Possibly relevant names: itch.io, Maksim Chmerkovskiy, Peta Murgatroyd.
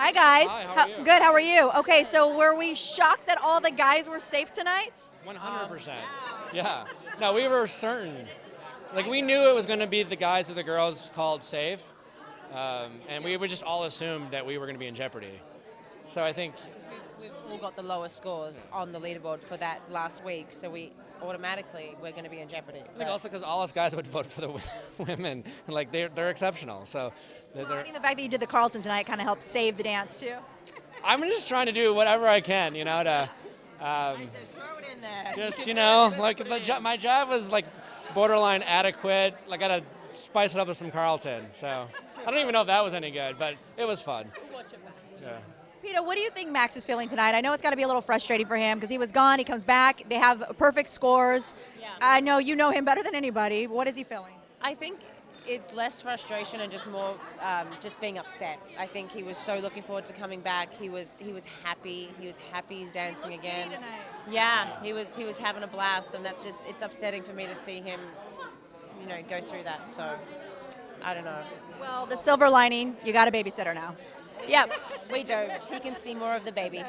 Hi guys. Hi, how are you? Good, how are you? Okay, so were we shocked that all the guys were safe tonight? 100%. Yeah. No, we were certain. Like, we knew it was going to be the guys or the girls called safe, and we would just all assumed that we were going to be in jeopardy. So I think we've all got the lowest scores on the leaderboard for that last week, so we automatically we're going to be in jeopardy. I think also because all us guys would vote for the women, like they're exceptional. So I think the fact that you did the Carlton tonight kind of helped save the dance too. I'm just trying to do whatever I can, you know, to I said throw it in there. Just you know, like my job was like borderline adequate. Like, I gotta spice it up with some Carlton. So I don't even know if that was any good, but it was fun. Yeah. Peta, what do you think Max is feeling tonight? I know it's got to be a little frustrating for him because he was gone, he comes back, they have perfect scores. Yeah. I know you know him better than anybody. What is he feeling? I think it's less frustration and just more just being upset. I think he was so looking forward to coming back. He was happy. He was happy he's dancing again. Yeah, he was having a blast, and that's just, it's upsetting for me to see him, you know, go through that. So I don't know. Well, the silver lining, you got a babysitter now. Yeah, we do. He can see more of the baby.